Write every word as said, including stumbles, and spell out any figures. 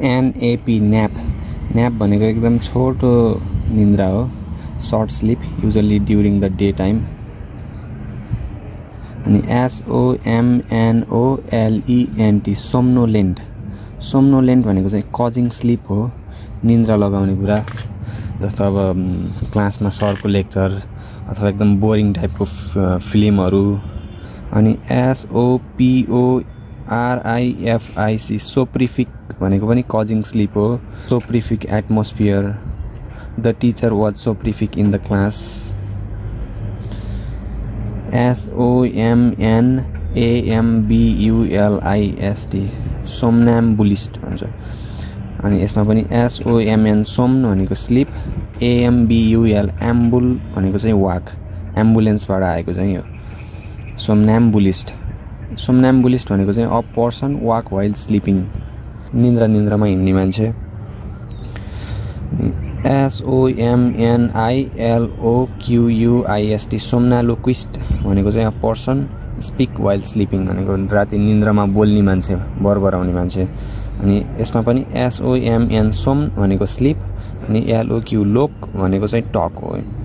nap nap nap bhaneko ekdam choto nindra ho, short sleep usually during the daytime. And s o m n o l e n t somnolent, somnolent bhaneko chai causing sleep ho, nindra lagaउने कुरा. जस्तो अब क्लासमा सरको lecture अथवा एकदम boring टाइपको फिल्महरु. अनि S O P O R I F I C soporific भनेको पनि कजिङ स्लीप हो. Soporific atmosphere, the teacher was soporific in the class. S O M N A M B U L I S T somnambulist भन्छ. अनि यसमा पनि S O M N somn भनेको sleep, A M B U L ambul भनेको चाहिँ walk, एम्बुलेन्सबाट आएको चाहिँ यो सोम्नम्बुलिस्ट. सोम्नम्बुलिस्ट भनेको चाहिँ a person walk while sleeping, निन्द्रा निन्द्रामा हिँड्ने मान्छे. S O M N I L O Q U I S T somniloquist भनेको चाहिँ a person speak while sleeping भनेको राति निन्द्रामा बोल्ने मान्छे, बरबराउने मान्छे. अनि यसमा पनि S O M N som भनेको स्लिप, अनि एल ओ क्यू लोक भनेको चाहिँ टक हो.